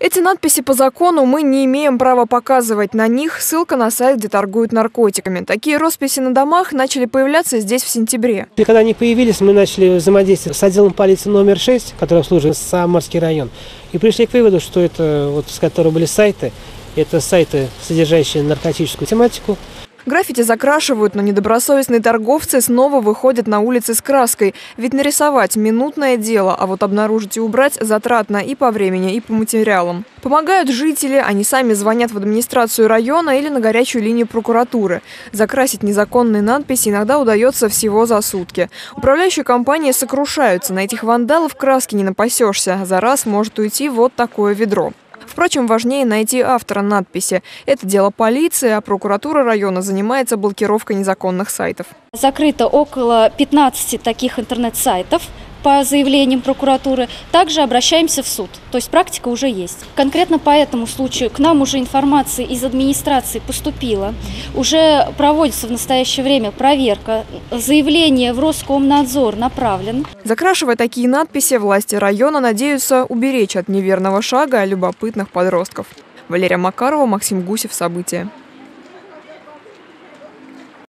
Эти надписи по закону мы не имеем права показывать. На них ссылка на сайт, где торгуют наркотиками. Такие росписи на домах начали появляться здесь в сентябре. И когда они появились, мы начали взаимодействовать с отделом полиции номер 6, который обслуживает Самарский район. И пришли к выводу, что это, вот, с которого были сайты, это сайты, содержащие наркотическую тематику. Граффити закрашивают, но недобросовестные торговцы снова выходят на улицы с краской. Ведь нарисовать – минутное дело, а вот обнаружить и убрать затратно и по времени, и по материалам. Помогают жители, они сами звонят в администрацию района или на горячую линию прокуратуры. Закрасить незаконные надписи иногда удается всего за сутки. Управляющие компании сокрушаются, на этих вандалов краски не напасешься. За раз может уйти вот такое ведро. Впрочем, важнее найти автора надписи. Это дело полиции, а прокуратура района занимается блокировкой незаконных сайтов. Закрыто около 15 таких интернет-сайтов по заявлениям прокуратуры. Также обращаемся в суд, то есть практика уже есть. Конкретно по этому случаю к нам уже информация из администрации поступила. Уже проводится в настоящее время проверка. Заявление в Роскомнадзор направлено. Закрашивая такие надписи, власти района надеются уберечь от неверного шага любопытных подростков. Валерия Макарова, Максим Гусев, события.